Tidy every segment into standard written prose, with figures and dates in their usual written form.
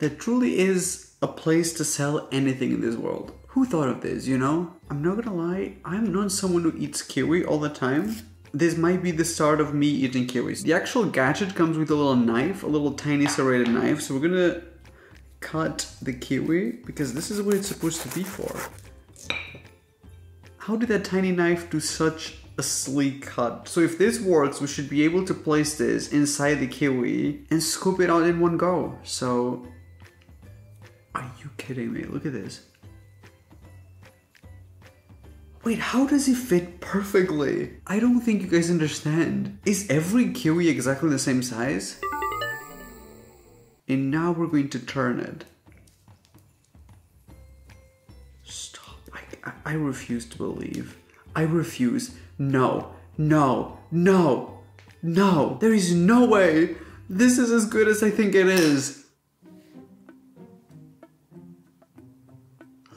There truly is a place to sell anything in this world. Who thought of this, you know? I'm not gonna lie, I'm not someone who eats kiwi all the time. This might be the start of me eating kiwis. The actual gadget comes with a little knife, a little tiny serrated knife, so we're gonna cut the kiwi because this is what it's supposed to be for. How did that tiny knife do such a sleek cut? So if this works, we should be able to place this inside the kiwi and scoop it out in one go. So, are you kidding me? Look at this. Wait, how does it fit perfectly? I don't think you guys understand. Is every kiwi exactly the same size? And now we're going to turn it. Stop, I refuse to believe. I refuse. No, no, no, no. There is no way this is as good as I think it is.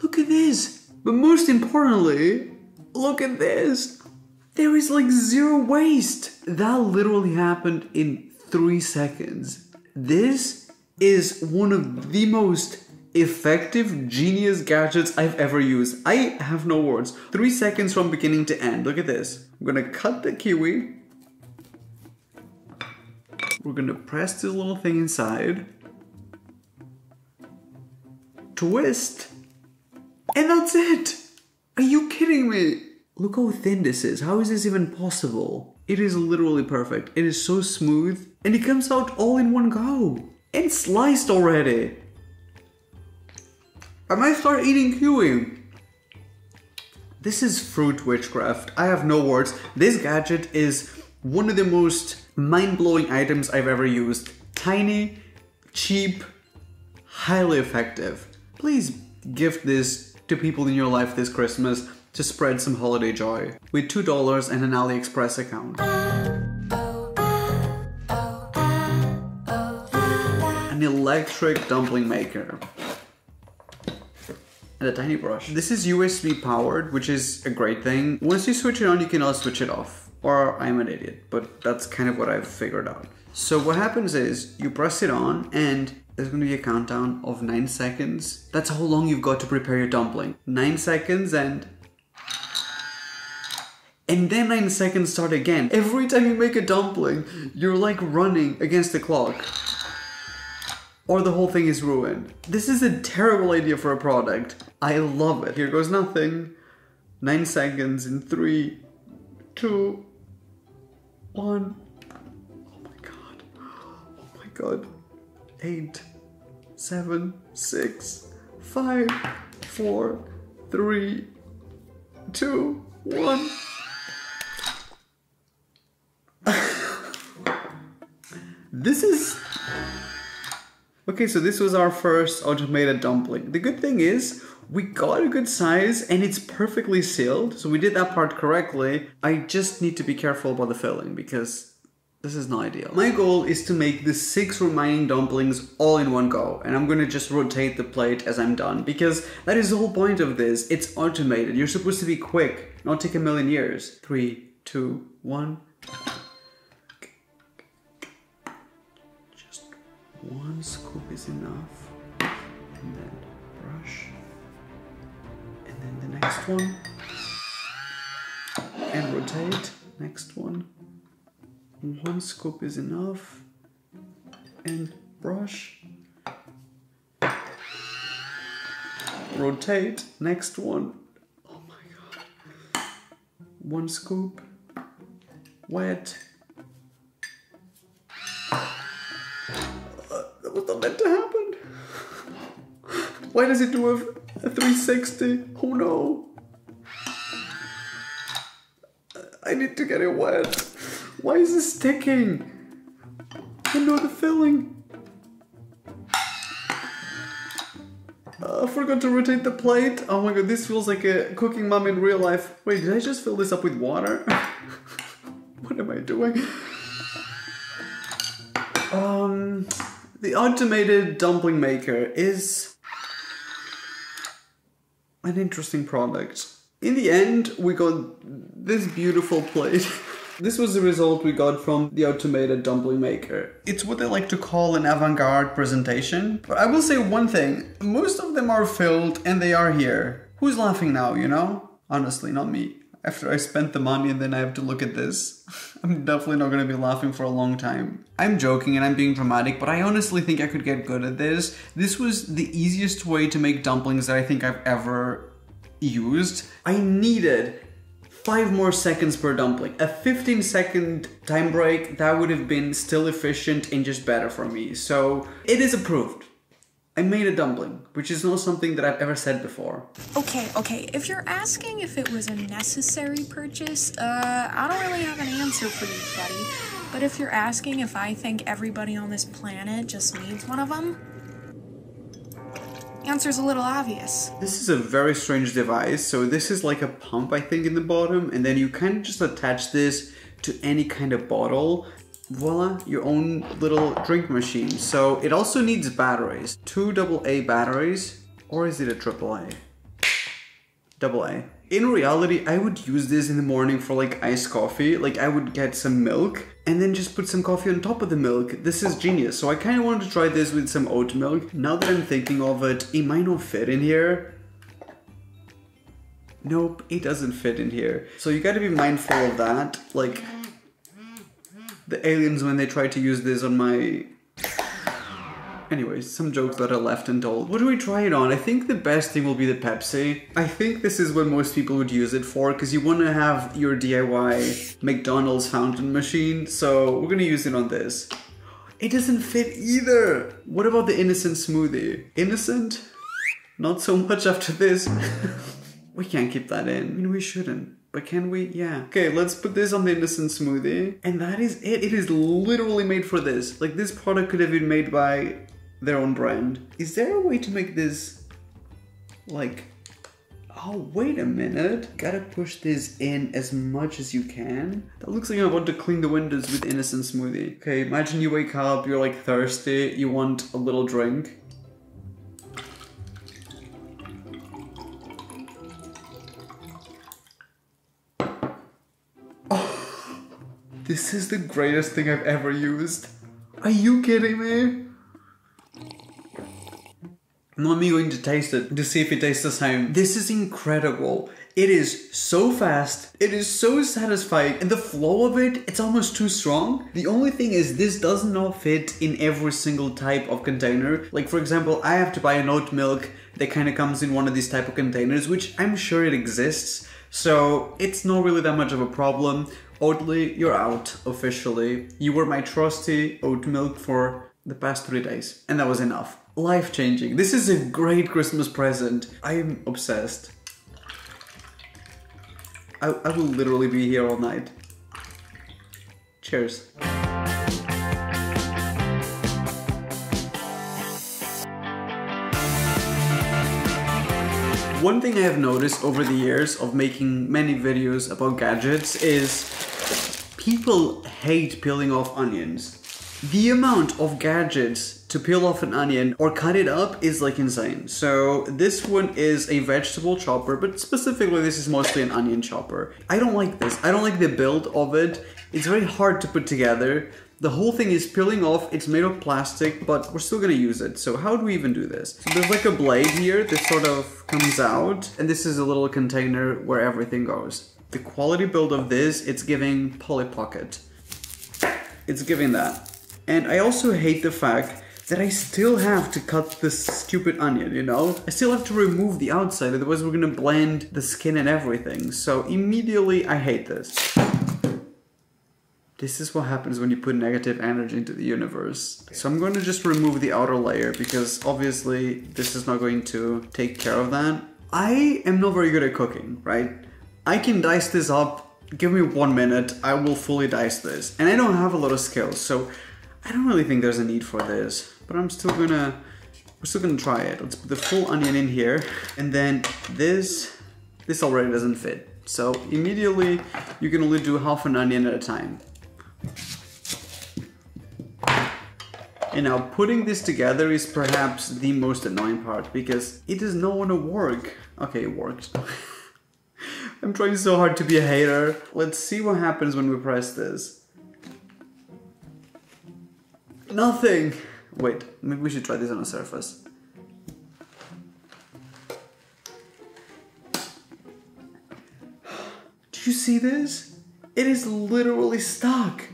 Look at this. But most importantly, look at this. There is like zero waste. That literally happened in 3 seconds. This is one of the most effective genius gadgets I've ever used. I have no words. 3 seconds from beginning to end. Look at this. I'm gonna cut the kiwi. We're gonna press this little thing inside. Twist. And that's it. Are you kidding me? Look how thin this is. How is this even possible? It is literally perfect. It is so smooth and it comes out all in one go. And sliced already. I might start eating kiwi. This is fruit witchcraft. I have no words. This gadget is one of the most mind-blowing items I've ever used. Tiny, cheap, highly effective. Please gift this to people in your life this Christmas to spread some holiday joy with $2 and an AliExpress account. An electric dumpling maker. A tiny brush. This is USB powered, which is a great thing. Once you switch it on, you can also switch it off. Or I'm an idiot, but that's kind of what I've figured out. So what happens is you press it on and there's gonna be a countdown of 9 seconds. That's how long you've got to prepare your dumpling. 9 seconds and then 9 seconds start again. Every time you make a dumpling, you're like running against the clock. Or the whole thing is ruined. This is a terrible idea for a product. I love it. Here goes nothing. 9 seconds in 3, 2, 1. Oh my God. Oh my God. 8, 7, 6, 5, 4, 3, 2, 1. This is... Okay, so this was our first automated dumpling. The good thing is we got a good size and it's perfectly sealed. So we did that part correctly. I just need to be careful about the filling because this is not ideal. My goal is to make the 6 remaining dumplings all in one go. And I'm gonna just rotate the plate as I'm done because that is the whole point of this. It's automated. You're supposed to be quick, not take a million years. 3, 2, 1. One scoop is enough, and then brush, and then the next one, and rotate, next one. One scoop is enough, and brush, rotate, next one. Oh my God. One scoop, wet. Meant to happen? Why does it do a 360? Oh no! I need to get it wet. Why is this sticking? I know the filling. I forgot to rotate the plate. Oh my God, this feels like a cooking mom in real life. Wait, did I just fill this up with water? What am I doing? The automated dumpling maker is an interesting product. In the end, we got this beautiful plate. This was the result we got from the automated dumpling maker. It's what I like to call an avant-garde presentation. But I will say one thing, most of them are filled and they are here. Who's laughing now, you know? Honestly, not me. After I spent the money and then I have to look at this, I'm definitely not going to be laughing for a long time. I'm joking and I'm being dramatic, but I honestly think I could get good at this. This was the easiest way to make dumplings that I think I've ever used. I needed 5 more seconds per dumpling. A 15-second time break, that would have been still efficient and just better for me. So it is approved. I made a dumpling, which is not something that I've ever said before. Okay, if you're asking if it was a necessary purchase, I don't really have an answer for you, buddy. But if you're asking if I think everybody on this planet just needs one of them, answer's a little obvious. This is a very strange device. So this is like a pump, I think, in the bottom, and then you kind of just attach this to any kind of bottle. Voila, your own little drink machine. So it also needs batteries. 2 AA batteries, or is it a AAA? AA. In reality, I would use this in the morning for like iced coffee. Like I would get some milk and then just put some coffee on top of the milk. This is genius. So I kind of wanted to try this with some oat milk. Now that I'm thinking of it, it might not fit in here. Nope, it doesn't fit in here. So you gotta be mindful of that. Like, the aliens when they try to use this on my... Anyways, some jokes that are left untold. What do we try it on? I think the best thing will be the Pepsi. I think this is what most people would use it for, because you want to have your DIY McDonald's fountain machine, so we're gonna use it on this. It doesn't fit either! What about the Innocent Smoothie? Innocent? Not so much after this. We can't keep that in. I mean, we shouldn't. But can we? Yeah. Okay, let's put this on the Innocent Smoothie. And that is it. It is literally made for this. Like, this product could have been made by their own brand. Is there a way to make this, like... Oh, wait a minute. Gotta push this in as much as you can. That looks like I'm about to clean the windows with Innocent Smoothie. Okay, imagine you wake up, you're like thirsty, you want a little drink. This is the greatest thing I've ever used. Are you kidding me? Not me going to taste it to see if it tastes the same. This is incredible. It is so fast. It is so satisfying. And the flow of it, it's almost too strong. The only thing is this does not fit in every single type of container. Like, for example, I have to buy an oat milk that kind of comes in one of these type of containers, which I'm sure it exists. So it's not really that much of a problem. Oatly, you're out, officially. You were my trusty oat milk for the past 3 days. And that was enough. Life-changing. This is a great Christmas present. I am obsessed. I will literally be here all night. Cheers. One thing I have noticed over the years of making many videos about gadgets is people hate peeling off onions. The amount of gadgets to peel off an onion or cut it up is like insane. So this one is a vegetable chopper, but specifically this is mostly an onion chopper. I don't like this. I don't like the build of it. It's very hard to put together. The whole thing is peeling off. It's made of plastic, but we're still gonna use it. So how do we even do this? So there's like a blade here that sort of comes out, and this is a little container where everything goes. The quality build of this, it's giving Polly Pocket. It's giving that. And I also hate the fact that I still have to cut this stupid onion, you know? I still have to remove the outside, otherwise we're gonna blend the skin and everything. So immediately, I hate this. This is what happens when you put negative energy into the universe. So I'm going to just remove the outer layer because obviously this is not going to take care of that. I am not very good at cooking, right? I can dice this up. Give me 1 minute, I will fully dice this. And I don't have a lot of skills, so I don't really think there's a need for this, but we're still gonna try it. Let's put the full onion in here. And then this already doesn't fit. So immediately you can only do half an onion at a time. And now putting this together is perhaps the most annoying part because it does not want to work. Okay, it worked. I'm trying so hard to be a hater. Let's see what happens when we press this. Nothing! Wait, maybe we should try this on a surface. Do you see this? It is literally stuck.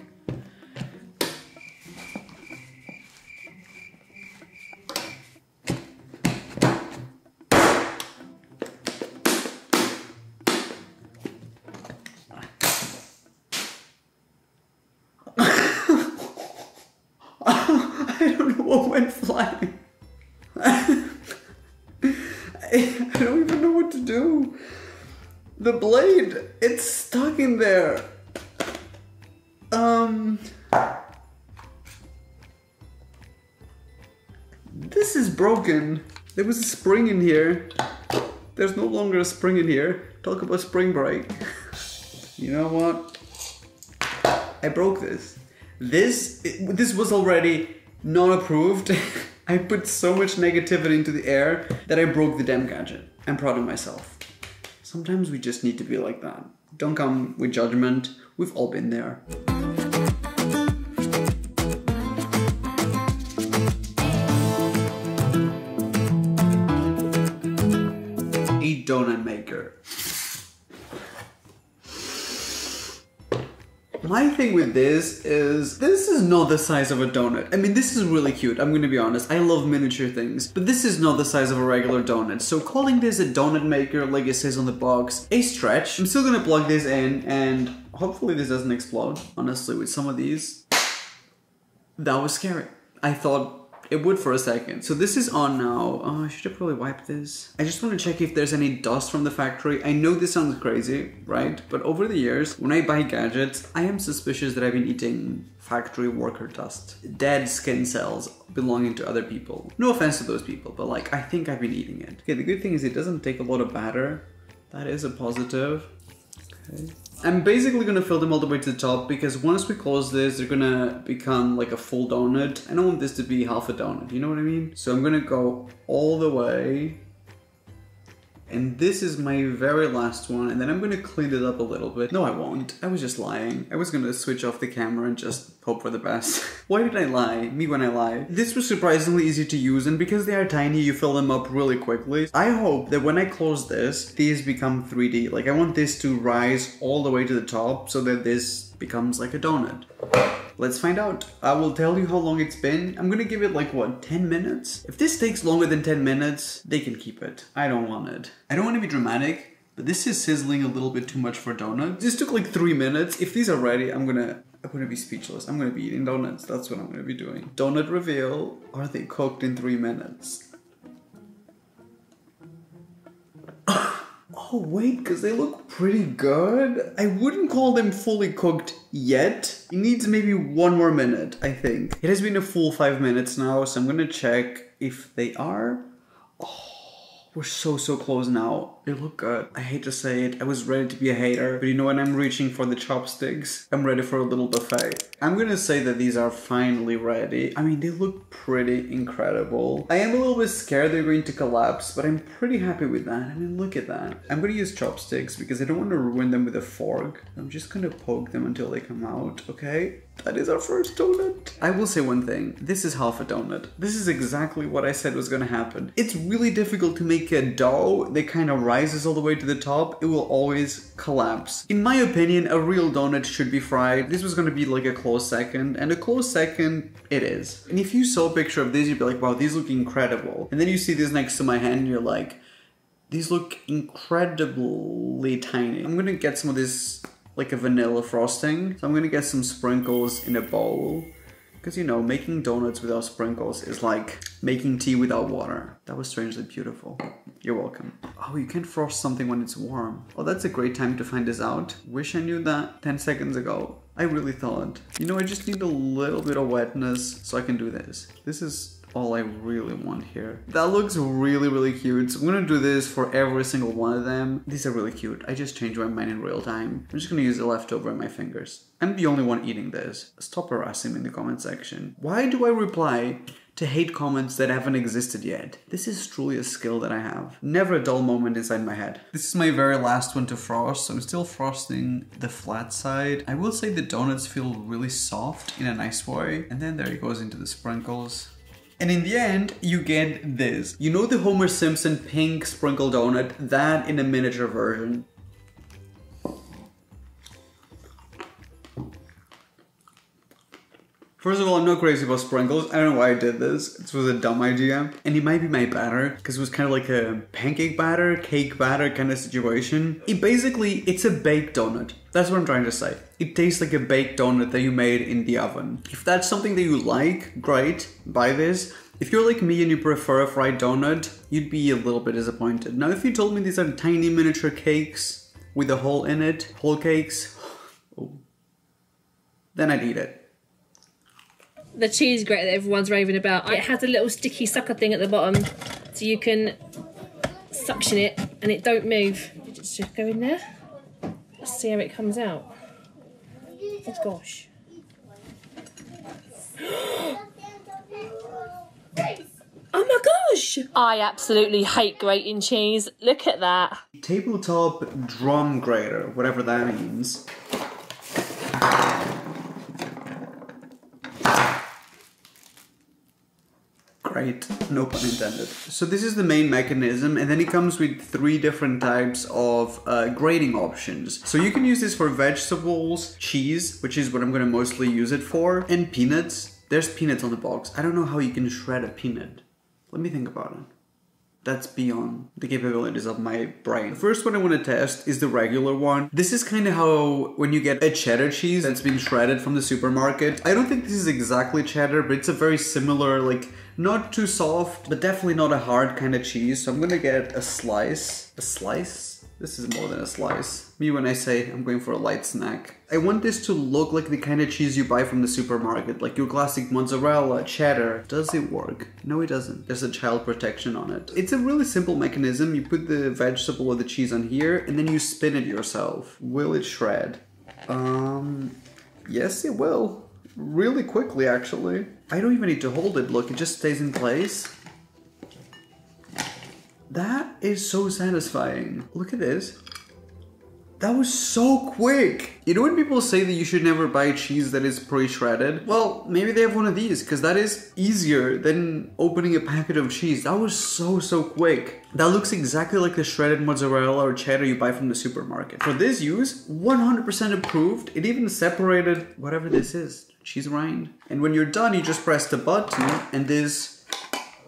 I don't know what went flying. I don't even know what to do. The blade, it's stuck in there. This is broken. There was a spring in here. There's no longer a spring in here. Talk about spring break. You know what? I broke this. This was already not approved. I put so much negativity into the air that I broke the damn gadget. I'm proud of myself. Sometimes we just need to be like that. Don't come with judgment. We've all been there. A donut maker. My thing with this is not the size of a donut. I mean, this is really cute, I'm gonna be honest. I love miniature things, but this is not the size of a regular donut. So calling this a donut maker, like it says on the box, a stretch. I'm still gonna plug this in and hopefully this doesn't explode. Honestly, with some of these, that was scary. I thought it would for a second. So this is on now. Oh, I should have probably wiped this. I just wanna check if there's any dust from the factory. I know this sounds crazy, right? But over the years, when I buy gadgets, I am suspicious that I've been eating factory worker dust. Dead skin cells belonging to other people. No offense to those people, but like, I think I've been eating it. Okay, the good thing is it doesn't take a lot of batter. That is a positive. Okay. I'm basically gonna fill them all the way to the top because once we close this, they're gonna become like a full donut. I don't want this to be half a donut, you know what I mean? So I'm gonna go all the way. And this is my very last one, and then I'm gonna clean it up a little bit. No, I won't. I was just lying. I was gonna switch off the camera and just hope for the best. Why did I lie? Me when I lie. This was surprisingly easy to use, and because they are tiny, you fill them up really quickly. I hope that when I close this, these become 3D. Like, I want this to rise all the way to the top so that this becomes like a donut. Let's find out. I will tell you how long it's been. I'm gonna give it like, what, 10 minutes? If this takes longer than 10 minutes, they can keep it. I don't want it. I don't want to be dramatic, but this is sizzling a little bit too much for donuts. This took like 3 minutes. If these are ready, I'm gonna be speechless. I'm gonna be eating donuts. That's what I'm gonna be doing. Donut reveal. Are they cooked in 3 minutes? Oh wait, because they look pretty good. I wouldn't call them fully cooked yet. It needs maybe 1 more minute, I think. It has been a full 5 minutes now, so I'm gonna check if they are. Oh, we're so close now. They look good. I hate to say it, I was ready to be a hater, but you know when I'm reaching for the chopsticks, I'm ready for a little buffet. I'm gonna say that these are finally ready. I mean, they look pretty incredible. I am a little bit scared they're going to collapse, but I'm pretty happy with that. I mean, look at that. I'm gonna use chopsticks because I don't want to ruin them with a fork. I'm just gonna poke them until they come out, okay? That is our first donut. I will say one thing, this is half a donut. This is exactly what I said was gonna happen. It's really difficult to make a dough. They kind of rises all the way to the top. It will always collapse. In my opinion, a real donut should be fried. This was gonna be like a close second, and a close second it is. And if you saw a picture of this, you'd be like, wow, these look incredible. And then you see this next to my hand and you're like, these look incredibly tiny. I'm gonna get some of this, like a vanilla frosting. So I'm gonna get some sprinkles in a bowl. Because you know, making donuts without sprinkles is like making tea without water. That was strangely beautiful. You're welcome. Oh, you can't frost something when it's warm. Oh, that's a great time to find this out. Wish I knew that 10 seconds ago. I really thought. You know, I just need a little bit of wetness so I can do this. This is all I really want here. That looks really cute. So I'm gonna do this for every single one of them. These are really cute. I just changed my mind in real time. I'm just gonna use the leftover in my fingers. I'm the only one eating this. Stop harassing me in the comment section. Why do I reply to hate comments that haven't existed yet. This is truly a skill that I have. Never a dull moment inside my head. This is my very last one to frost, so I'm still frosting the flat side. I will say the donuts feel really soft in a nice way. And then there it goes into the sprinkles. And in the end, you get this. You know the Homer Simpson pink sprinkle donut? That in a miniature version. First of all, I'm not crazy about sprinkles. I don't know why I did this. This was a dumb idea. And it might be my batter, because it was kind of like a pancake batter, cake batter kind of situation. It's a baked donut. That's what I'm trying to say. It tastes like a baked donut that you made in the oven. If that's something that you like, great, buy this. If you're like me and you prefer a fried donut, you'd be a little bit disappointed. Now, if you told me these are tiny miniature cakes with a hole in it, whole cakes, then I'd eat it. The cheese grate that everyone's raving about, it has a little sticky sucker thing at the bottom, so you can suction it and it don't move. You just go in there. Let's see how it comes out. Oh gosh. Oh my gosh! I absolutely hate grating cheese. Look at that. Tabletop drum grater, whatever that means. Right, no pun intended. So this is the main mechanism, and then it comes with three different types of grating options. So you can use this for vegetables, cheese, which is what I'm gonna mostly use it for, and peanuts. There's peanuts on the box. I don't know how you can shred a peanut. Let me think about it. That's beyond the capabilities of my brain. The first one I want to test is the regular one. This is kind of how when you get a cheddar cheese that's been shredded from the supermarket. I don't think this is exactly cheddar, but it's a very similar, like, not too soft, but definitely not a hard kind of cheese. So I'm gonna get a slice. A slice? This is more than a slice. Me when I say I'm going for a light snack. I want this to look like the kind of cheese you buy from the supermarket, like your classic mozzarella, cheddar. Does it work? No, it doesn't. There's a child protection on it. It's a really simple mechanism. You put the vegetable or the cheese on here and then you spin it yourself. Will it shred? Yes, it will. Really quickly, actually. I don't even need to hold it. Look, it just stays in place. That is so satisfying. Look at this. That was so quick. You know when people say that you should never buy cheese that is pre-shredded? Well, maybe they have one of these, because that is easier than opening a packet of cheese. That was so quick. That looks exactly like the shredded mozzarella or cheddar you buy from the supermarket. For this use, 100% approved. It even separated whatever this is, cheese rind. And when you're done, you just press the button and this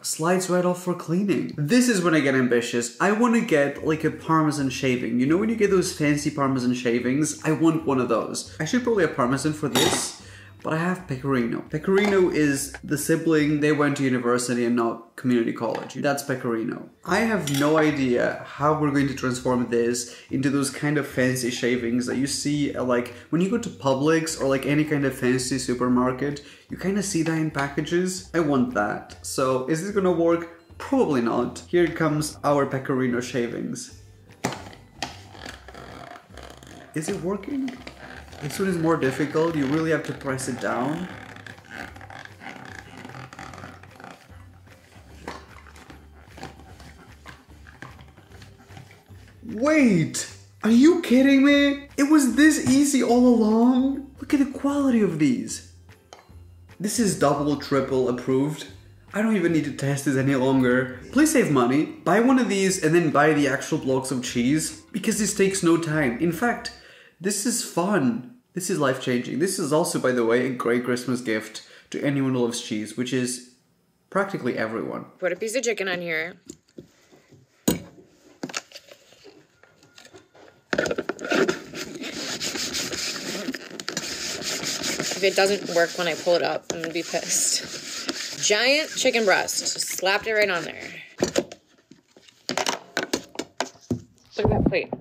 slides right off for cleaning. This is when I get ambitious. I want to get like a parmesan shaving. You know when you get those fancy parmesan shavings? I want one of those. I should probably have parmesan for this, but I have Pecorino. Pecorino is the sibling. They went to university and not community college. That's Pecorino. I have no idea how we're going to transform this into those kind of fancy shavings that you see like when you go to Publix or like any kind of fancy supermarket. You kind of see that in packages. I want that. So is this gonna work? Probably not. Here comes our Pecorino shavings. Is it working? This one is more difficult. You really have to press it down. Wait, are you kidding me? It was this easy all along? Look at the quality of these. This is double, triple approved. I don't even need to test this any longer. Please save money, buy one of these and then buy the actual blocks of cheese, because this takes no time. In fact, this is fun. This is life-changing. This is also, by the way, a great Christmas gift to anyone who loves cheese, which is practically everyone. Put a piece of chicken on here. If it doesn't work when I pull it up, I'm gonna be pissed. Giant chicken breast. Just slapped it right on there. Look at that plate.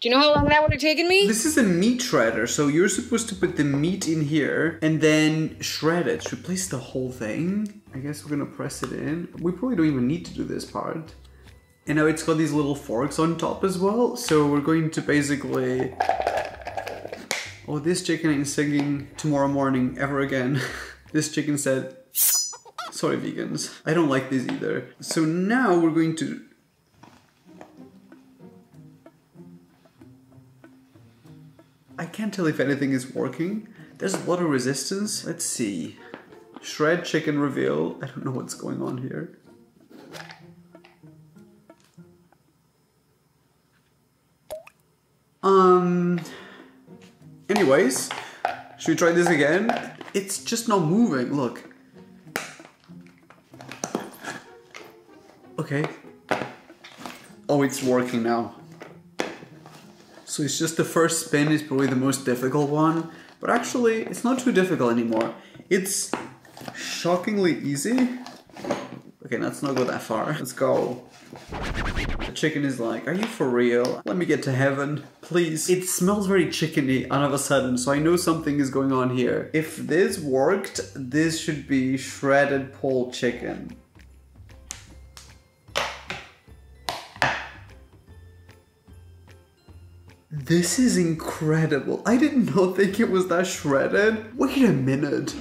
Do you know how long that would have taken me? This is a meat shredder, so you're supposed to put the meat in here and then shred it. Replace the whole thing. I guess we're gonna press it in. We probably don't even need to do this part. And now it's got these little forks on top as well, so we're going to basically... Oh, this chicken ain't singing tomorrow morning ever again. This chicken said, sorry vegans, I don't like these either. So now we're going to... I can't tell if anything is working. There's a lot of resistance. Let's see. Shred chicken reveal. I don't know what's going on here. Anyways, should we try this again? It's just not moving, look. Okay. Oh, it's working now. So it's just the first spin is probably the most difficult one. But actually, it's not too difficult anymore. It's shockingly easy. Okay, let's not go that far. Let's go. The chicken is like, are you for real? Let me get to heaven, please. It smells very chickeny all of a sudden, so I know something is going on here. If this worked, this should be shredded pole chicken. This is incredible. I did not think it was that shredded. Wait a minute.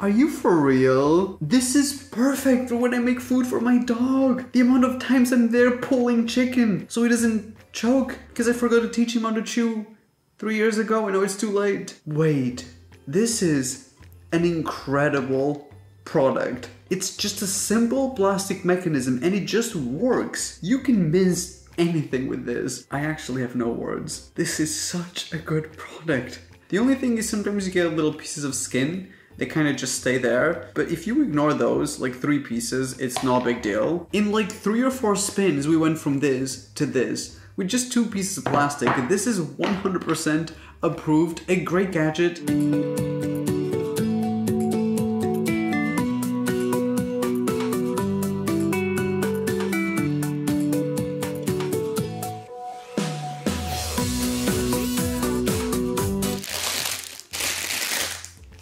Are you for real? This is perfect for when I make food for my dog. The amount of times I'm there pulling chicken so he doesn't choke because I forgot to teach him how to chew 3 years ago and now it's too late. Wait, this is an incredible product. It's just a simple plastic mechanism and it just works. You can mince anything with this. I actually have no words. This is such a good product. The only thing is sometimes you get little pieces of skin. They kind of just stay there. But if you ignore those, like 3 pieces, it's not a big deal. In like 3 or 4 spins, we went from this to this with just 2 pieces of plastic. This is 100% approved. A great gadget.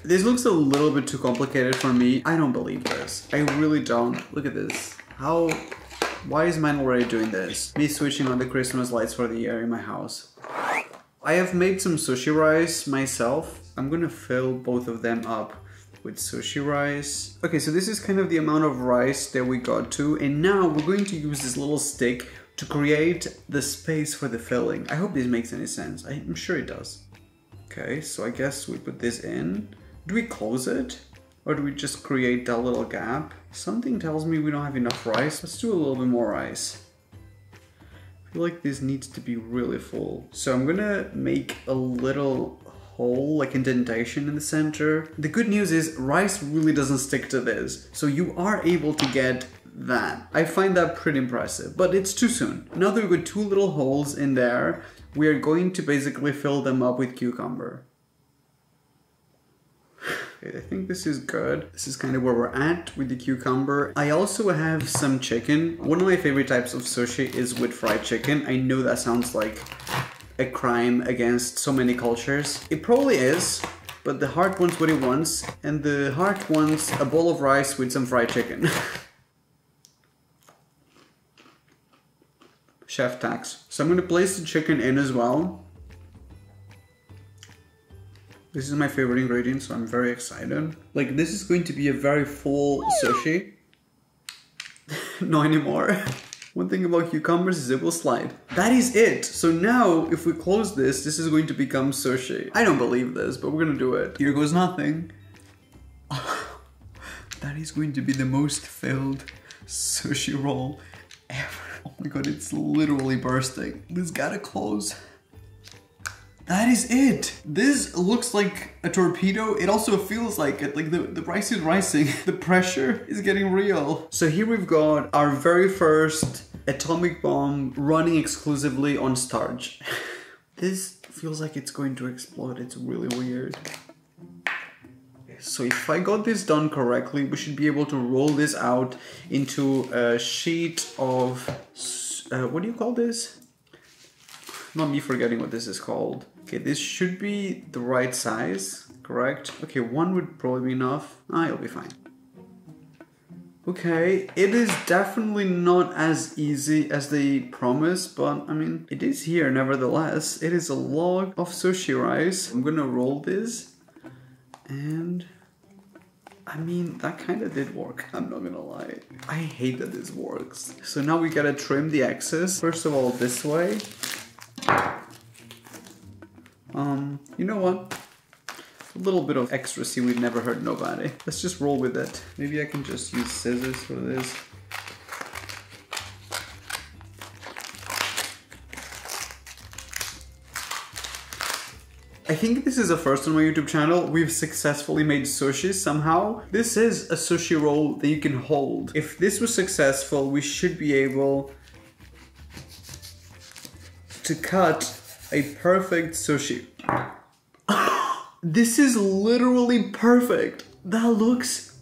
This looks a little bit too complicated for me. I don't believe this. I really don't. Look at this. How... Why is mine already doing this? Me switching on the Christmas lights for the year in my house. I have made some sushi rice myself. I'm gonna fill both of them up with sushi rice. Okay, so this is kind of the amount of rice that we got to. And now we're going to use this little stick to create the space for the filling. I hope this makes any sense. I'm sure it does. Okay, so I guess we put this in. Do we close it? Or do we just create that little gap? Something tells me we don't have enough rice. Let's do a little bit more rice. I feel like this needs to be really full. So I'm gonna make a little hole, like indentation in the center. The good news is rice really doesn't stick to this. So you are able to get that. I find that pretty impressive, but it's too soon. Now that we've got 2 little holes in there, we are going to basically fill them up with cucumber. I think this is good. This is kind of where we're at with the cucumber. I also have some chicken. One of my favorite types of sushi is with fried chicken. I know that sounds like a crime against so many cultures. It probably is, but the heart wants what it wants, and the heart wants a bowl of rice with some fried chicken. Chef Takis. So I'm gonna place the chicken in as well. This is my favorite ingredient, so I'm very excited. Like, this is going to be a very full sushi. Not anymore. One thing about cucumbers is it will slide. That is it. So now, if we close this, this is going to become sushi. I don't believe this, but we're gonna do it. Here goes nothing. That is going to be the most filled sushi roll ever. Oh my god, it's literally bursting. This gotta close. That is it. This looks like a torpedo. It also feels like it. Like the price is rising. The pressure is getting real. So here we've got our very first atomic bomb running exclusively on starch. This feels like it's going to explode. It's really weird. So if I got this done correctly, we should be able to roll this out into a sheet of... what do you call this? Not me forgetting what this is called. Okay, this should be the right size, correct? Okay, 1 would probably be enough. Ah, it'll be fine. Okay, it is definitely not as easy as they promised, but I mean, it is here nevertheless. It is a log of sushi rice. I'm gonna roll this and I mean, that kind of did work, I'm not gonna lie. I hate that this works. So now we gotta trim the excess. First of all, this way. You know what? A little bit of extra seaweed never hurt nobody. Let's just roll with it. Maybe I can just use scissors for this. I think this is the first on my YouTube channel we've successfully made sushi somehow. This is a sushi roll that you can hold. If this was successful, we should be able to cut a perfect sushi. This is literally perfect. That looks...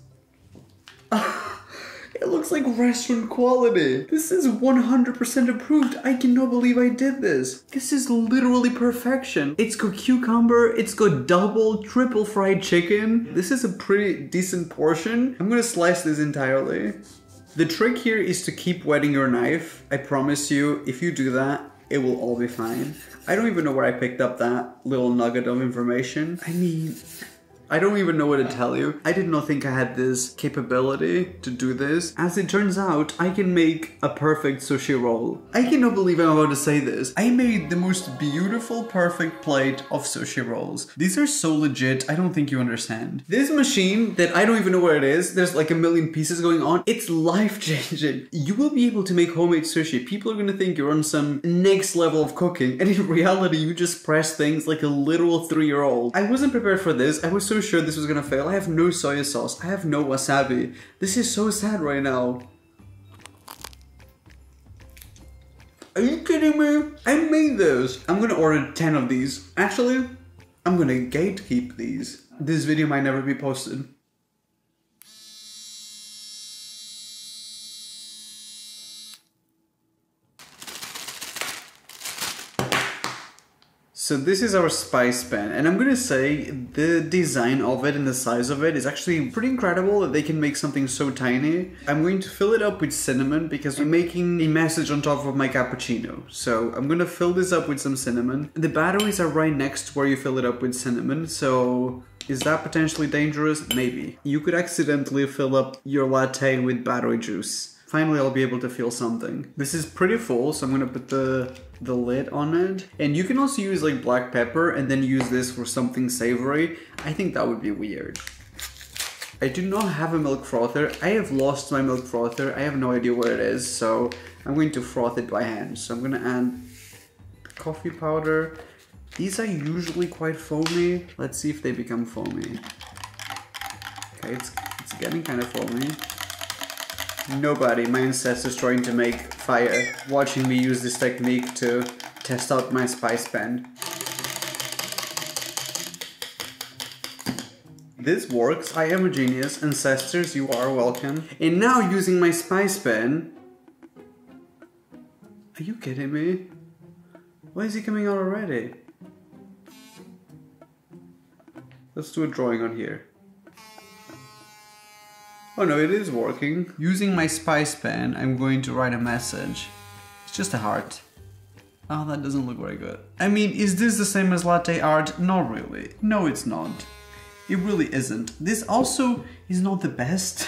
it looks like restaurant quality. This is 100% approved. I cannot believe I did this. This is literally perfection. It's got cucumber. It's got double, triple fried chicken. This is a pretty decent portion. I'm gonna slice this entirely. The trick here is to keep wetting your knife. I promise you, if you do that, it will all be fine. I don't even know where I picked up that little nugget of information. I mean, I don't even know what to tell you. I did not think I had this capability to do this. As it turns out, I can make a perfect sushi roll. I cannot believe I'm about to say this. I made the most beautiful, perfect plate of sushi rolls. These are so legit, I don't think you understand. This machine that I don't even know where it is, there's like a million pieces going on. It's life-changing. You will be able to make homemade sushi. People are gonna think you're on some next level of cooking, and in reality, you just press things like a literal 3-year-old. I wasn't prepared for this. I was so sure this was gonna fail. I have no soy sauce. I have no wasabi. This is so sad right now. Are you kidding me? I made this. I'm gonna order 10 of these. Actually, I'm gonna gatekeep these. This video might never be posted. So this is our spice pan, and I'm gonna say the design of it and the size of it is actually pretty incredible that they can make something so tiny. I'm going to fill it up with cinnamon because I'm making a message on top of my cappuccino. So I'm gonna fill this up with some cinnamon. The batteries are right next to where you fill it up with cinnamon, so is that potentially dangerous? Maybe. You could accidentally fill up your latte with battery juice. Finally, I'll be able to feel something. This is pretty full, so I'm gonna put the lid on it. And you can also use like black pepper and then use this for something savory. I think that would be weird. I do not have a milk frother. I have lost my milk frother. I have no idea where it is, so I'm going to froth it by hand. So I'm gonna add coffee powder. These are usually quite foamy. Let's see if they become foamy. Okay, it's getting kind of foamy. Nobody, my ancestors trying to make fire, watching me use this technique to test out my spice pan. This works, I am a genius, ancestors, you are welcome. And now using my spice pan... Are you kidding me? Why is he coming out already? Let's do a drawing on here. Oh no, it is working. Using my spice pen, I'm going to write a message. It's just a heart. Oh, that doesn't look very good. I mean, is this the same as latte art? Not really. No, it's not. It really isn't. This also is not the best.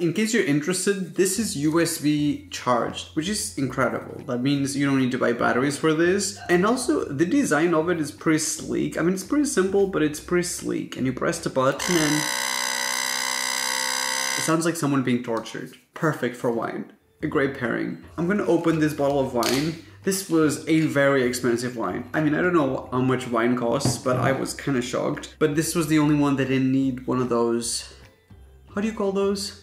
In case you're interested, this is USB charged, which is incredible. That means you don't need to buy batteries for this. And also, the design of it is pretty sleek. I mean, it's pretty simple, but it's pretty sleek. And you press the button and... it sounds like someone being tortured. Perfect for wine. A great pairing. I'm gonna open this bottle of wine. This was a very expensive wine. I mean, I don't know how much wine costs, but I was kind of shocked. But this was the only one that didn't need one of those... how do you call those?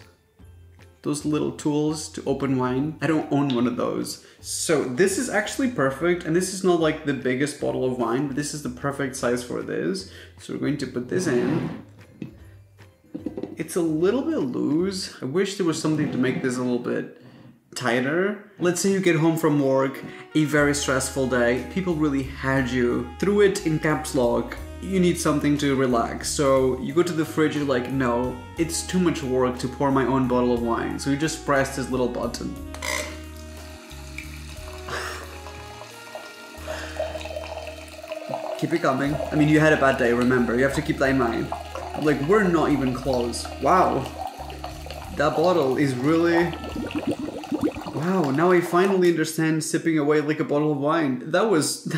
Those little tools to open wine. I don't own one of those. So this is actually perfect, and this is not like the biggest bottle of wine, but this is the perfect size for this. So we're going to put this in. It's a little bit loose. I wish there was something to make this a little bit tighter. Let's say you get home from work, a very stressful day, people really had you, threw it in caps lock. You need something to relax, so you go to the fridge, you're like, no, it's too much work to pour my own bottle of wine, so you just press this little button. Keep it coming. I mean, you had a bad day, remember. You have to keep that in mind. I'm like, we're not even close. Wow. That bottle is really... Wow, now I finally understand sipping away like a bottle of wine. That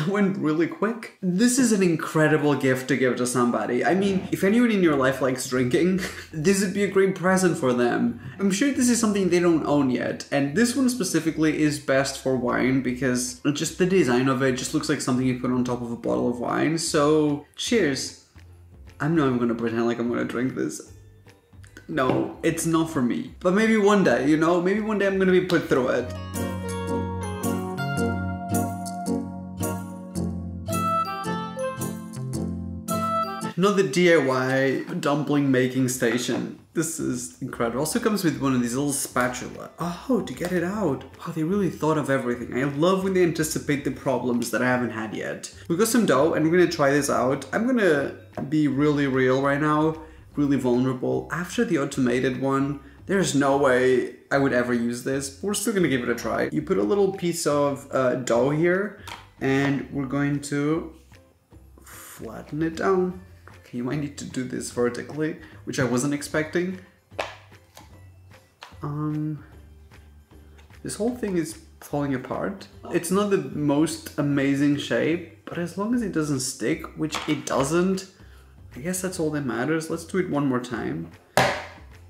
went really quick. This is an incredible gift to give to somebody. I mean, if anyone in your life likes drinking, this would be a great present for them. I'm sure this is something they don't own yet, and this one specifically is best for wine because just the design of it just looks like something you put on top of a bottle of wine, so cheers. I'm not even gonna pretend like I'm gonna drink this. No, it's not for me. But maybe one day, you know? Maybe one day I'm gonna be put through it. Not the DIY dumpling making station. This is incredible. Also comes with one of these little spatula. Oh, to get it out. Oh, they really thought of everything. I love when they anticipate the problems that I haven't had yet. We got some dough and we're gonna try this out. I'm gonna be really real right now. Really vulnerable. After the automated one, there's no way I would ever use this. We're still gonna give it a try. You put a little piece of dough here and we're going to flatten it down. Okay, you might need to do this vertically, which I wasn't expecting. This whole thing is falling apart. It's not the most amazing shape, but as long as it doesn't stick, which it doesn't, I guess that's all that matters. Let's do it one more time.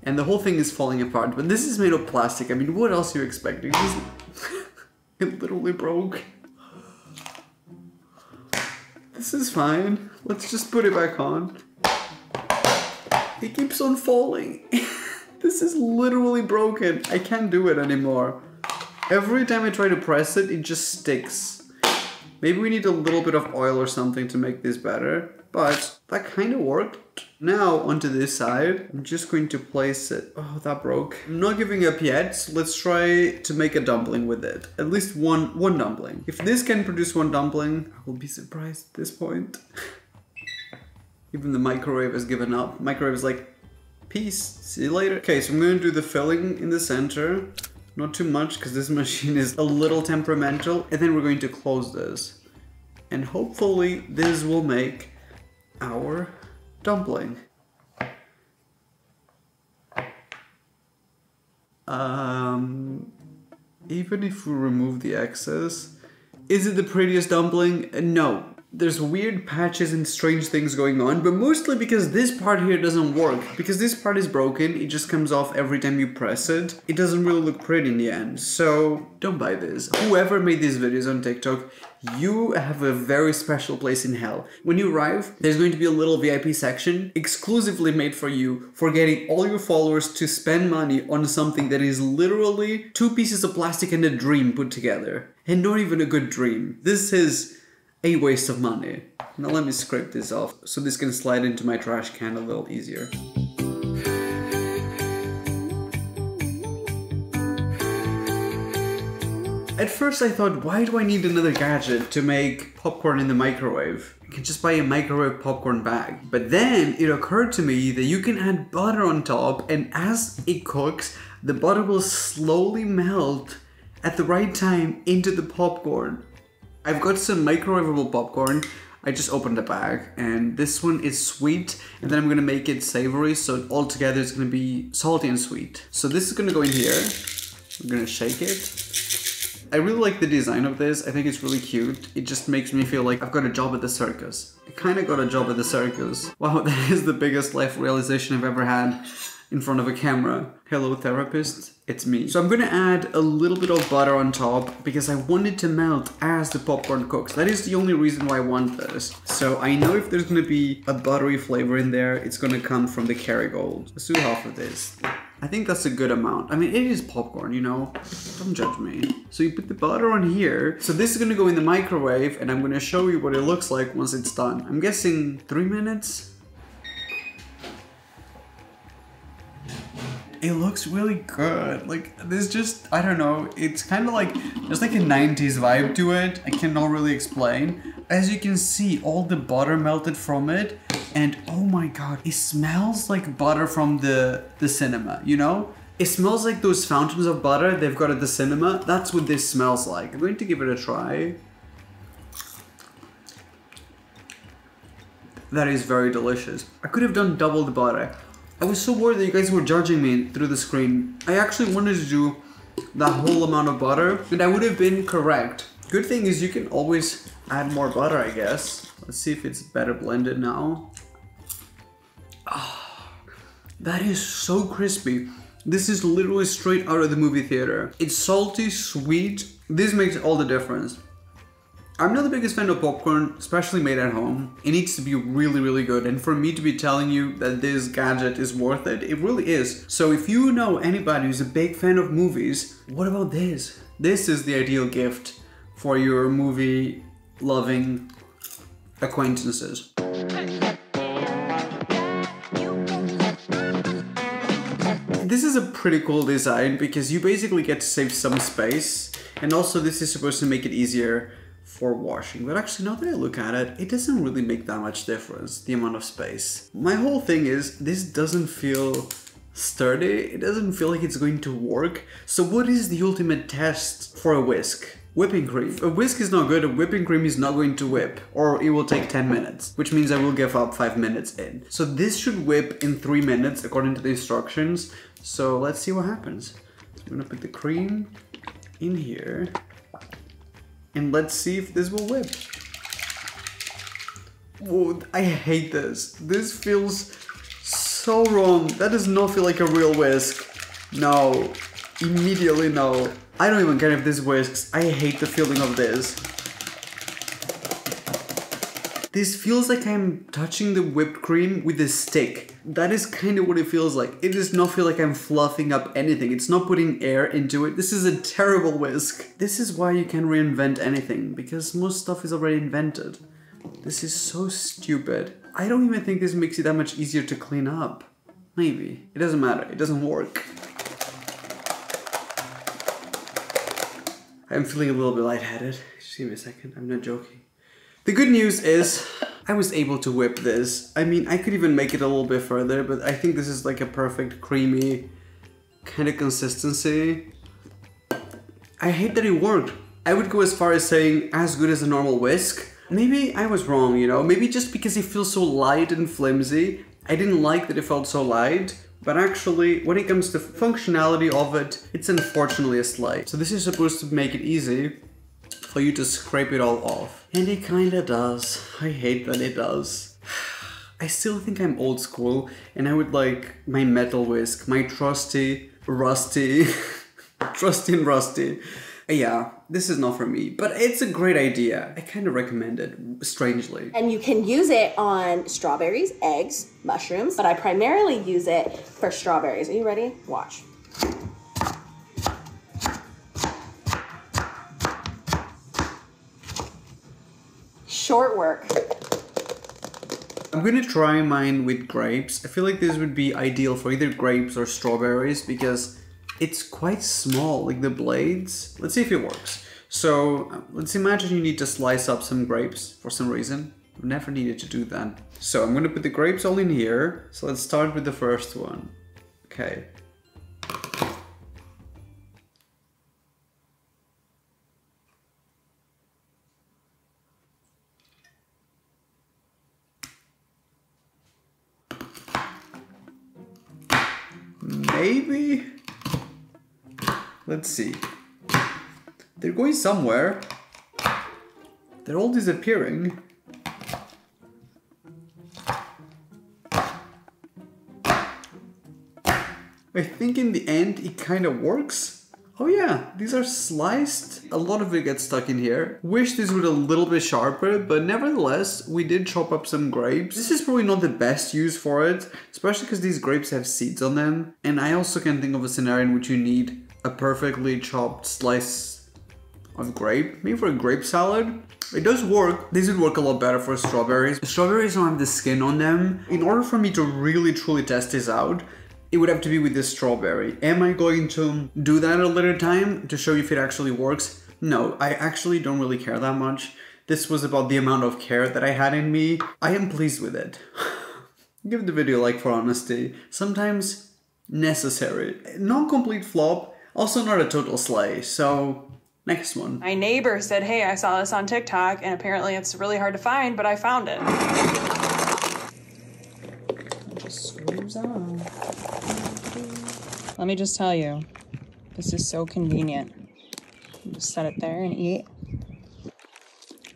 And the whole thing is falling apart, but this is made of plastic. I mean, what else are you expecting? It literally broke. This is fine. Let's just put it back on. It keeps on falling. This is literally broken. I can't do it anymore. Every time I try to press it, it just sticks. Maybe we need a little bit of oil or something to make this better. But that kind of worked. Now onto this side, I'm just going to place it. Oh, that broke. I'm not giving up yet, so let's try to make a dumpling with it. At least one dumpling. If this can produce one dumpling, I will be surprised at this point. Even the microwave has given up. Microwave is like, peace, see you later. Okay, so I'm gonna do the filling in the center. Not too much, because this machine is a little temperamental. And then we're going to close this. And hopefully this will make our dumpling. Even if we remove the excess, is it the prettiest dumpling? No. There's weird patches and strange things going on, but mostly because this part here doesn't work. Because this part is broken, it just comes off every time you press it. It doesn't really look pretty in the end, so don't buy this. Whoever made these videos on TikTok, you have a very special place in hell. When you arrive, there's going to be a little VIP section exclusively made for you for getting all your followers to spend money on something that is literally two pieces of plastic and a dream put together. And not even a good dream. This is a waste of money. Now let me scrape this off so this can slide into my trash can a little easier. At first I thought, why do I need another gadget to make popcorn in the microwave? I can just buy a microwave popcorn bag. But then it occurred to me that you can add butter on top, and as it cooks, the butter will slowly melt at the right time into the popcorn. I've got some microwavable popcorn. I just opened the bag, and this one is sweet, and then I'm gonna make it savory, so all together it's gonna be salty and sweet. So this is gonna go in here. I'm gonna shake it. I really like the design of this. I think it's really cute. It just makes me feel like I've got a job at the circus. I kinda got a job at the circus. Wow, that is the biggest life realization I've ever had in front of a camera. Hello therapist, it's me. So I'm gonna add a little bit of butter on top because I want it to melt as the popcorn cooks. That is the only reason why I want this. So I know if there's gonna be a buttery flavor in there, it's gonna come from the Kerrygold. Let's do half of this. I think that's a good amount. I mean, it is popcorn, you know? Don't judge me. So you put the butter on here. So this is gonna go in the microwave, and I'm gonna show you what it looks like once it's done. I'm guessing 3 minutes? It looks really good. Like, this just, I don't know, it's kind of like, there's like a 90s vibe to it. I cannot really explain. As you can see, all the butter melted from it, and oh my god, it smells like butter from the cinema, you know? It smells like those fountains of butter they've got at the cinema. That's what this smells like. I'm going to give it a try. That is very delicious. I could have done double the butter. I was so worried that you guys were judging me through the screen. I actually wanted to do that whole amount of butter, and I would have been correct. Good thing is you can always add more butter, I guess. Let's see if it's better blended now. Oh, that is so crispy. This is literally straight out of the movie theater. It's salty, sweet. This makes all the difference. I'm not the biggest fan of popcorn, especially made at home. It needs to be really, really good. And for me to be telling you that this gadget is worth it, it really is. So if you know anybody who's a big fan of movies, what about this? This is the ideal gift for your movie-loving acquaintances. This is a pretty cool design because you basically get to save some space. And also this is supposed to make it easier for washing, but actually now that I look at it, it doesn't really make that much difference, the amount of space. My whole thing is, this doesn't feel sturdy, it doesn't feel like it's going to work. So what is the ultimate test for a whisk? Whipping cream. A whisk is not good, a whipping cream is not going to whip, or it will take 10 minutes, which means I will give up 5 minutes in. So this should whip in 3 minutes according to the instructions, so let's see what happens. I'm gonna put the cream in here. And let's see if this will whip. Whoa, I hate this. This feels so wrong. That does not feel like a real whisk. No, immediately no. I don't even care if this whisks. I hate the feeling of this. This feels like I'm touching the whipped cream with a stick. That is kind of what it feels like. It does not feel like I'm fluffing up anything. It's not putting air into it. This is a terrible whisk. This is why you can't reinvent anything, because most stuff is already invented. This is so stupid. I don't even think this makes it that much easier to clean up. Maybe. It doesn't matter. It doesn't work. I'm feeling a little bit lightheaded. Just give me a second. I'm not joking. The good news is, I was able to whip this. I mean, I could even make it a little bit further, but I think this is like a perfect creamy kind of consistency. I hate that it worked. I would go as far as saying as good as a normal whisk. Maybe I was wrong, you know, maybe just because it feels so light and flimsy. I didn't like that it felt so light, but actually when it comes to functionality of it, it's unfortunately a slight. So this is supposed to make it easy for you to scrape it all off. And it kinda does. I hate that it does. I still think I'm old school and I would like my metal whisk, my trusty, rusty, trusty and rusty. Yeah, this is not for me, but it's a great idea. I kinda recommend it, strangely. And you can use it on strawberries, eggs, mushrooms, but I primarily use it for strawberries. Are you ready? Watch. Short work. I'm gonna try mine with grapes. I feel like this would be ideal for either grapes or strawberries because it's quite small, like the blades. Let's see if it works. So let's imagine you need to slice up some grapes for some reason. I've never needed to do that. So I'm gonna put the grapes all in here. So let's start with the first one. Okay. Maybe? Let's see. They're going somewhere. They're all disappearing. I think in the end it kind of works. Oh yeah, these are sliced. A lot of it gets stuck in here. Wish this were a little bit sharper, but nevertheless, we did chop up some grapes. This is probably not the best use for it, especially because these grapes have seeds on them. And I also can think of a scenario in which you need a perfectly chopped slice of grape. Maybe for a grape salad. It does work. This would work a lot better for strawberries. Strawberries don't have the skin on them. In order for me to really truly test this out, it would have to be with this strawberry. Am I going to do that at a later time to show you if it actually works? No, I actually don't really care that much. This was about the amount of care that I had in me. I am pleased with it. Give the video a like for honesty. Sometimes necessary. Non-complete flop, also not a total slay, so next one. My neighbor said, hey, I saw this on TikTok and apparently it's really hard to find, but I found it. sleeves on. Let me just tell you, this is so convenient. You just set it there and eat.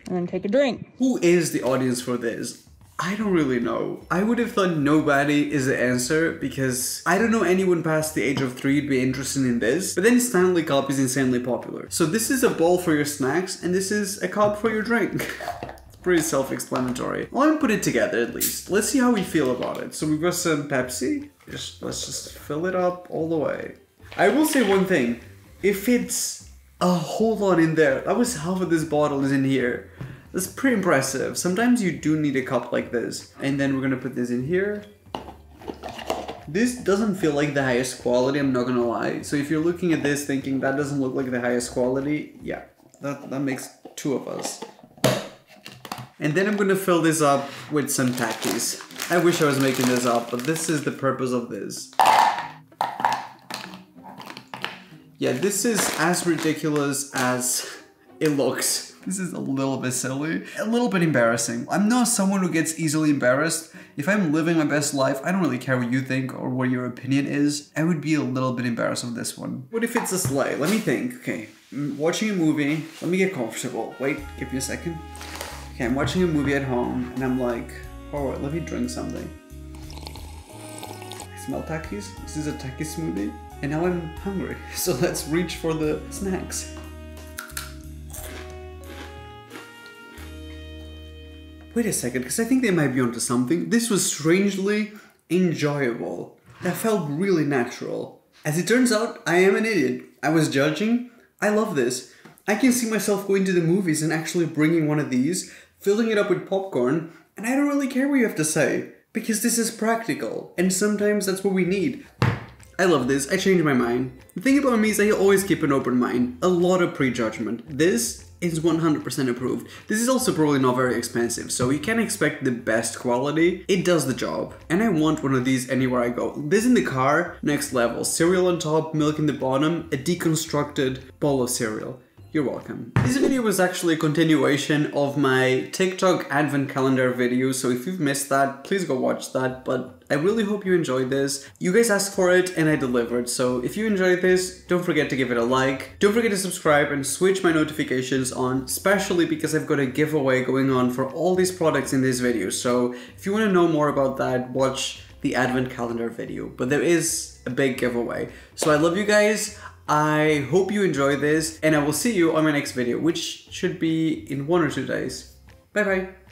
And then take a drink. Who is the audience for this? I don't really know. I would have thought nobody is the answer because I don't know anyone past the age of 3'd be interested in this. But then Stanley Cup is insanely popular. So this is a bowl for your snacks and this is a cup for your drink. Pretty self-explanatory. Well, let me put it together at least. Let's see how we feel about it. So we've got some Pepsi. Let's just fill it up all the way. I will say one thing. If it's a whole lot in there, that was half of this bottle is in here. That's pretty impressive. Sometimes you do need a cup like this. And then we're gonna put this in here. This doesn't feel like the highest quality, I'm not gonna lie. So if you're looking at this thinking that doesn't look like the highest quality, yeah, that makes two of us. And then I'm gonna fill this up with some Takis. I wish I was making this up, but this is the purpose of this. Yeah, this is as ridiculous as it looks. This is a little bit silly, a little bit embarrassing. I'm not someone who gets easily embarrassed. If I'm living my best life, I don't really care what you think or what your opinion is. I would be a little bit embarrassed of this one. What if it's a sleigh? Let me think. Okay, I'm watching a movie. Let me get comfortable. Wait, give me a second. Okay, I'm watching a movie at home and I'm like, oh, let me drink something. I smell Takis. This is a Takis smoothie. And now I'm hungry, so let's reach for the snacks. Wait a second, because I think they might be onto something. This was strangely enjoyable. That felt really natural. As it turns out, I am an idiot. I was judging. I love this. I can see myself going to the movies and actually bringing one of these, filling it up with popcorn, and I don't really care what you have to say, because this is practical, and sometimes that's what we need. I love this, I changed my mind. The thing about me is I always keep an open mind, a lot of prejudgment. This is 100% approved. This is also probably not very expensive, so you can expect the best quality. It does the job. And I want one of these anywhere I go. This in the car, next level. Cereal on top, milk in the bottom, a deconstructed bowl of cereal. You're welcome. This video was actually a continuation of my TikTok advent calendar video, so if you've missed that, please go watch that, but I really hope you enjoyed this. You guys asked for it and I delivered, so if you enjoyed this, don't forget to give it a like. Don't forget to subscribe and switch my notifications on, especially because I've got a giveaway going on for all these products in this video, so if you want to know more about that, watch the advent calendar video, but there is a big giveaway. So I love you guys. I hope you enjoy this and I will see you on my next video, which should be in 1 or 2 days. Bye bye!